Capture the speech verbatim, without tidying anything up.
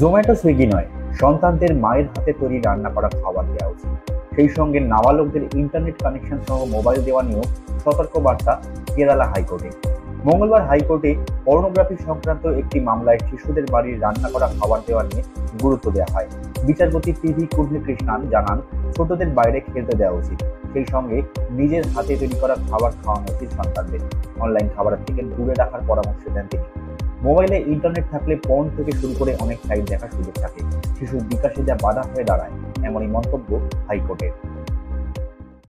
Zomato Swiggy নয়, সন্তানদের মায়ের হাতে তৈরি রান্না করা খাবার দেওয়া উচিত। সেই সঙ্গে নাবালকদের ইন্টারনেট কানেকশন সহ মোবাইল দেওয়া নিয়েও সতর্কবার্তা কেরালা হাইকোর্টে। মঙ্গলবার হাইকোর্টে পর্নোগ্রাফি সংক্রান্ত একটি মামলায় শিশুদের বাড়ির রান্না করা খাবার দেওয়া নিয়ে গুরুত্ব দেওয়া হয়। বিচারপতি পি ভি কুন্হি কৃষ্ণান জানান, ছোটদের বাইরে খেলতে দেওয়া উচিত, সেই সঙ্গে নিজের হাতে তৈরি করা খাবার খাওয়ানো উচিত সন্তানদের। অনলাইন খাবারের থেকে দূরে রাখার পরামর্শ দেন তিনি। মোবাইলে ইন্টারনেট থাকলে পর্ন থেকে শুরু করে অনেক সাইট দেখার সুযোগ থাকে, শিশুর বিকাশে যা বাধা হয়ে দাঁড়ায়, এমনই মন্তব্য হাইকোর্টের।